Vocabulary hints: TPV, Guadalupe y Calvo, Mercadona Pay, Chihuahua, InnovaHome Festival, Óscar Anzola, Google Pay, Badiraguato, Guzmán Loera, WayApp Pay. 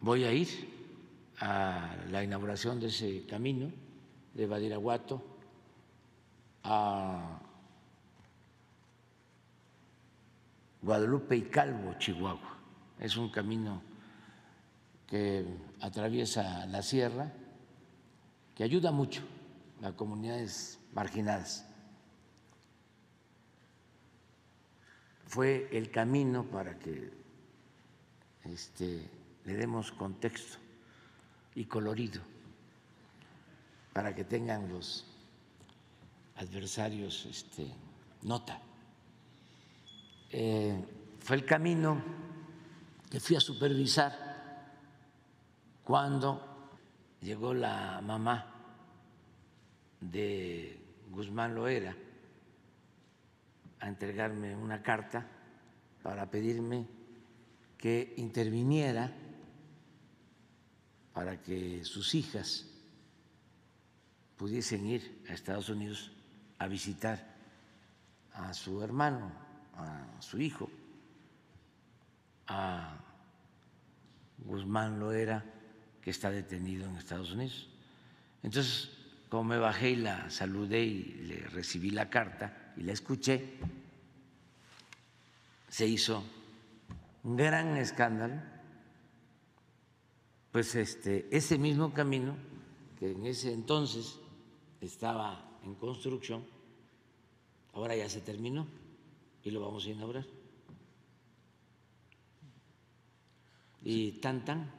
Voy a ir a la inauguración de ese camino de Badiraguato, a Guadalupe y Calvo, Chihuahua. Es un camino que atraviesa la sierra, que ayuda mucho a comunidades marginadas. Fue el camino, para que le demos contexto y colorido, para que tengan los adversarios nota. Fue el camino que fui a supervisar cuando llegó la mamá de Guzmán Loera a entregarme una carta para pedirme que interviniera para que sus hijas pudiesen ir a Estados Unidos a visitar a su hermano, a su hijo, a Guzmán Loera, que está detenido en Estados Unidos. Entonces, como me bajé y la saludé y le recibí la carta y la escuché, se hizo un gran escándalo. Pues ese mismo camino, que en ese entonces estaba en construcción, ahora ya se terminó y lo vamos a inaugurar. Y tan tan.